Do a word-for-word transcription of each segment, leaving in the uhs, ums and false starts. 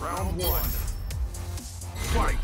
Round one. Fight!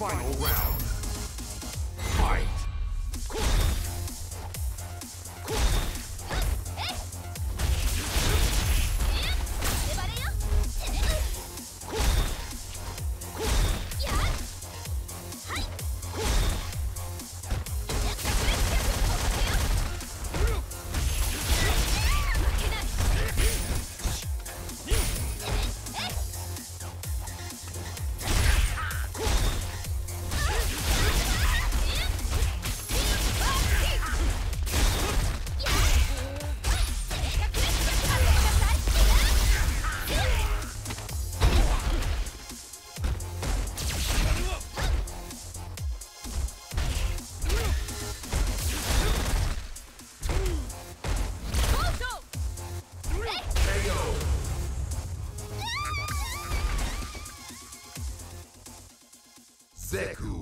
Final round. Fight! ZEKU.